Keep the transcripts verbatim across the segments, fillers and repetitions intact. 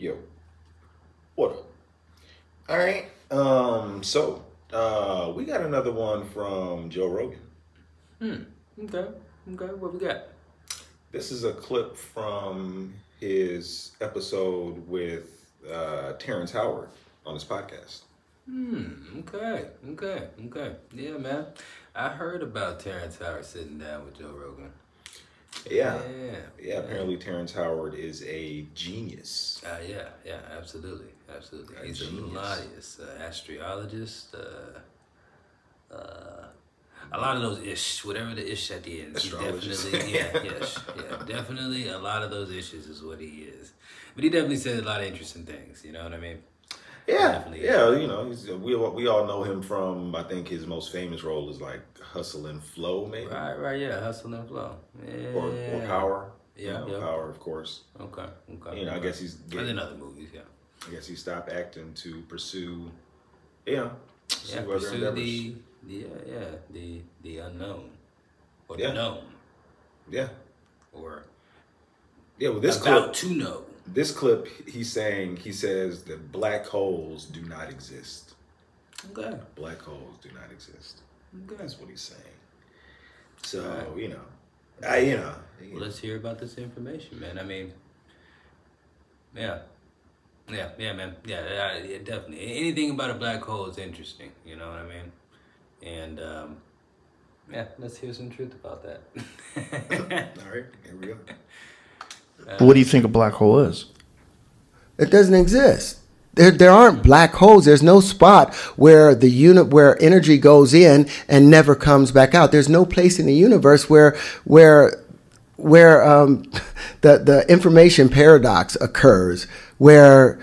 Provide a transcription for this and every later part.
Yo, what up? All right, um, so uh, we got another one from Joe Rogan. Hmm. Okay. Okay. What we got? This is a clip from his episode with uh, Terrence Howard on his podcast. Hmm. Okay. Okay. Okay. Yeah, man. I heard about Terrence Howard sitting down with Joe Rogan. Yeah. Yeah. Yeah. Apparently, Terrence Howard is a genius. Uh, yeah. Yeah. Absolutely. Absolutely. A He's genius. a melodious, uh, astrologist. Uh, uh, a lot of those ish, whatever the ish at the end. Definitely. Yeah. Yes. Yeah. Definitely. A lot of those issues is what he is. But he definitely said a lot of interesting things. You know what I mean? Yeah, yeah, you know, he's, we we all know him from, I think his most famous role is like Hustle and Flow, maybe. Right, right, yeah, Hustle and Flow. Yeah. Or, or Power. Yeah, you know, yeah, Power, of course. Okay, okay. You know, I guess he's getting other movies. Yeah. I guess he stopped acting to pursue, you know, pursue yeah, pursue endeavors. the yeah yeah the the unknown or yeah. the known. Yeah. Or yeah, well, this about clip, to know. This clip, he's saying, he says that black holes do not exist. Okay. Black holes do not exist. Okay. That's what he's saying. So, right. you know, I, you know. Well, you let's know. hear about this information, man. I mean, yeah. Yeah, yeah, man. Yeah, yeah, definitely. Anything about a black hole is interesting. You know what I mean? And, um, yeah, let's hear some truth about that. All right, here we go. What do you think a black hole is? It doesn't exist. There, there aren't black holes. There's no spot where the unit where energy goes in and never comes back out. There's no place in the universe where where where um, the the information paradox occurs, where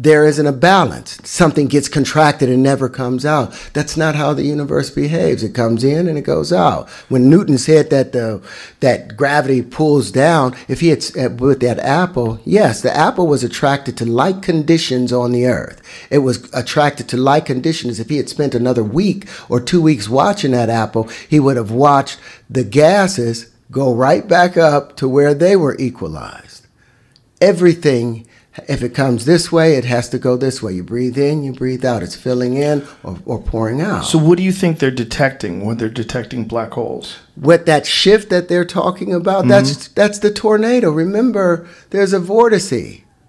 there isn't a balance. Something gets contracted and never comes out. That's not how the universe behaves. It comes in and it goes out. When Newton said that the that gravity pulls down, if he had with that apple, yes, the apple was attracted to like conditions on the earth. It was attracted to like conditions. If he had spent another week or two weeks watching that apple, he would have watched the gases go right back up to where they were equalized. Everything. If it comes this way, it has to go this way. You breathe in, you breathe out. It's filling in or, or pouring out. So what do you think they're detecting when they're detecting black holes? With that shift that they're talking about, mm-hmm. that's that's the tornado. Remember, there's a vortice.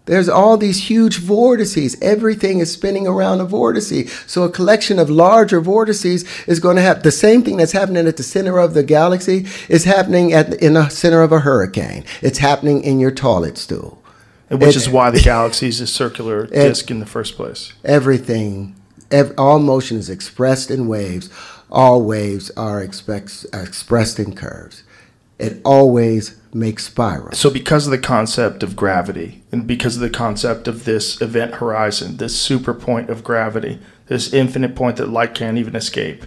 There's all these huge vortices. Everything is spinning around a vortice. So a collection of larger vortices is going to have the same thing that's happening at the center of the galaxy is happening at in the center of a hurricane. It's happening in your toilet stool. Which it, is why the galaxy is a circular it, disk in the first place. Everything, ev all motion is expressed in waves. All waves are, expect, are expressed in curves. It always makes spirals. So because of the concept of gravity, and because of the concept of this event horizon, this super point of gravity, this infinite point that light can't even escape,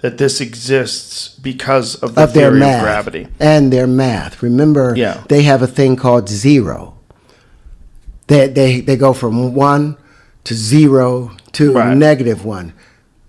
that this exists because of the of theory their math of gravity. And their math. Remember, yeah. they have a thing called zero. They, they, they go from one to zero to right. negative one.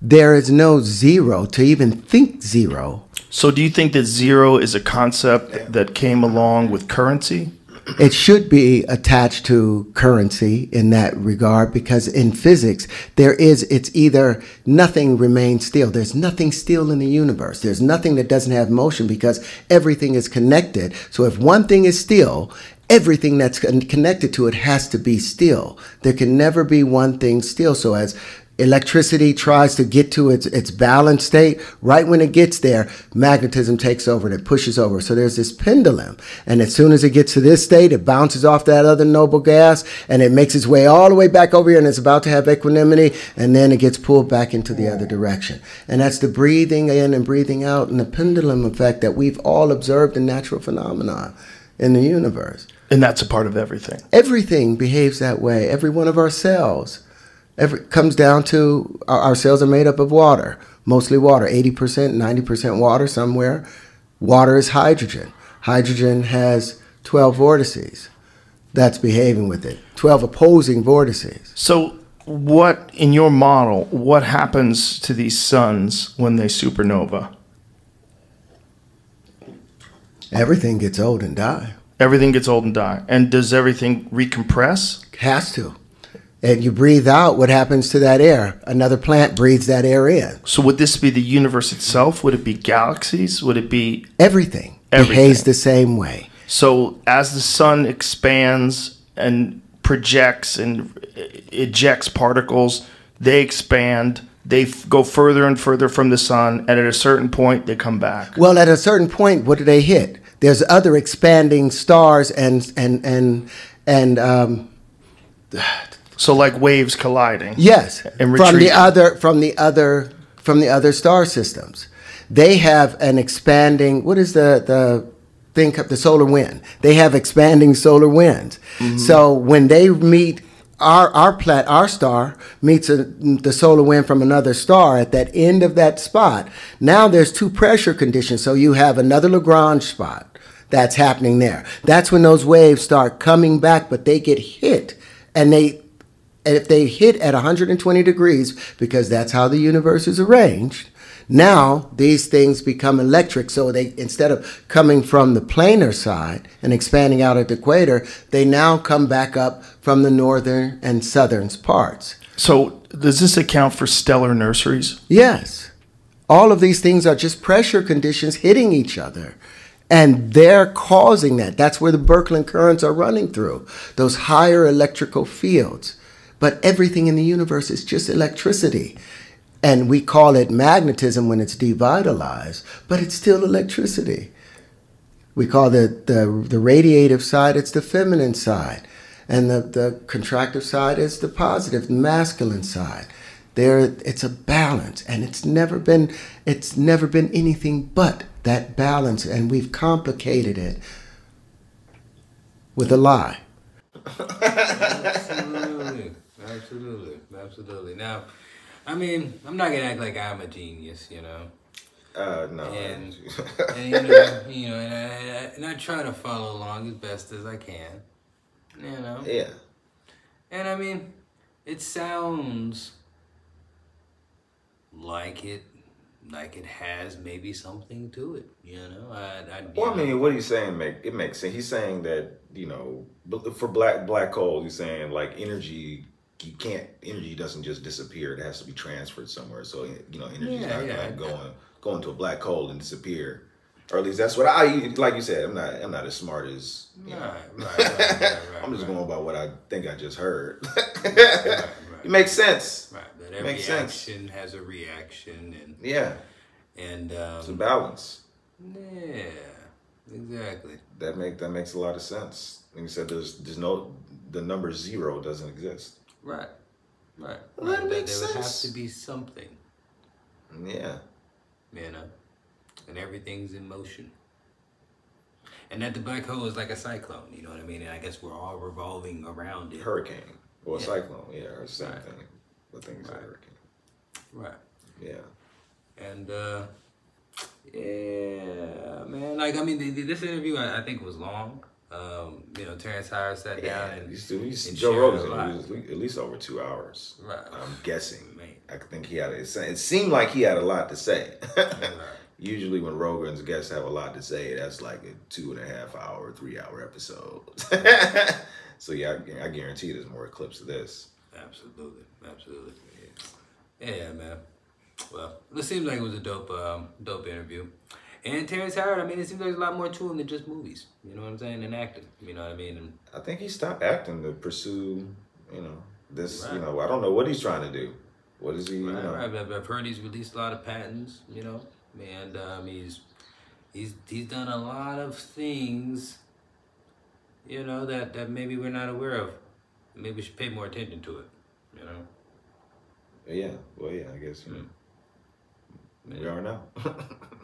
There is no zero to even think zero. So do you think that zero is a concept that came along with currency? It should be attached to currency in that regard, because in physics, there is, it's either nothing remains still. There's nothing still in the universe. There's nothing that doesn't have motion, because everything is connected. So if one thing is still, everything that's connected to it has to be still. There can never be one thing still. So as electricity tries to get to its, its balanced state, right when it gets there, magnetism takes over and it pushes over. So there's this pendulum. And as soon as it gets to this state, it bounces off that other noble gas and it makes its way all the way back over here, and it's about to have equanimity. And then it gets pulled back into the other direction. And that's the breathing in and breathing out and the pendulum effect that we've all observed in natural phenomena in the universe. And that's a part of everything. Everything behaves that way. Every one of our cells every, comes down to, our, our cells are made up of water, mostly water, eighty percent, ninety percent water somewhere. Water is hydrogen. Hydrogen has twelve vortices. That's behaving with it. twelve opposing vortices. So what, in your model, what happens to these suns when they supernova? Everything gets old and die. Everything gets old and die. And does everything recompress? Has to. And you breathe out, what happens to that air? Another plant breathes that air in. So would this be the universe itself? Would it be galaxies? Would it be... Everything, everything behaves the same way. So as the sun expands and projects and ejects particles, they expand, they go further and further from the sun, and at a certain point, they come back. Well, at a certain point, what do they hit? There's other expanding stars and... and, and, and um, so like waves colliding. Yes, and retreating. from the other from the other from the other star systems, they have an expanding. What is the the thing? The solar wind. They have expanding solar winds. Mm-hmm. So when they meet, our our plat our star meets a, the solar wind from another star at that end of that spot. Now there's two pressure conditions. So you have another Lagrange spot that's happening there. That's when those waves start coming back, but they get hit, and they. And if they hit at one hundred twenty degrees, because that's how the universe is arranged, now these things become electric. So they, instead of coming from the planar side and expanding out at the equator, they now come back up from the northern and southern parts. So does this account for stellar nurseries? Yes. All of these things are just pressure conditions hitting each other. And they're causing that. That's where the Birkeland currents are running through, those higher electrical fields. But everything in the universe is just electricity. And we call it magnetism when it's devitalized, but it's still electricity. We call the, the, the radiative side, it's the feminine side. And the, the contractive side is the positive, masculine side. There, it's a balance, and it's never been, it's never been anything but that balance, and we've complicated it with a lie. Absolutely. Absolutely, absolutely. Now, I mean, I'm not gonna act like I'm a genius, you know. Uh, no. And, and you know, you know, and I, and I try to follow along as best as I can, you know. Yeah. And I mean, it sounds like it, like it has maybe something to it, you know. I, I, you well, I mean, know. What he's saying make it makes sense. He's saying that, you know, for black black hole, he's saying like energy. You can't, energy doesn't just disappear. It has to be transferred somewhere. So, you know, energy's yeah, not yeah. going to go, in, go into a black hole and disappear. Or at least that's what I, like you said, I'm not I'm not as smart as, you right, know. Right, right, right, right, I'm just right. going by what I think I just heard. right, right. It makes sense. Right, but every makes action sense. has a reaction. And, yeah. And, um, it's a balance. Yeah, exactly. That, make, that makes a lot of sense. And you said there's, there's no, the number zero doesn't exist. Right, right. Well, that right. makes there sense. There would have to be something. Yeah. You know, and everything's in motion. And that the black hole is like a cyclone, you know what I mean? And I guess we're all revolving around it. Hurricane, or a yeah. cyclone, yeah, or same right. thing. The thing's right. a hurricane. Right. Yeah. And, uh, yeah, man, like, I mean, the, the, this interview, I, I think, was long. Um, you know, Terrence Howard sat yeah, down and, to, and Joe Rogan was at least over two hours. Right. I'm guessing. Man. I think he had. It, it seemed like he had a lot to say. Right. Usually, when Rogan's guests have a lot to say, that's like a two and a half hour, three hour episode. So yeah, I, I guarantee there's more clips of this. Absolutely, absolutely. Yeah, yeah man. Well, it seems like it was a dope, um, dope interview. And Terrence Howard, I mean, it seems like there's a lot more to him than just movies. You know what I'm saying? And acting. You know what I mean? And I think he stopped acting to pursue, you know, this, right. you know, I don't know what he's trying to do. What is he, right, you know? Right. I've heard he's released a lot of patents, you know, and um, he's, he's, he's done a lot of things, you know, that, that maybe we're not aware of. Maybe we should pay more attention to it, you know? Yeah. Well, yeah, I guess, you know, yeah. we are now.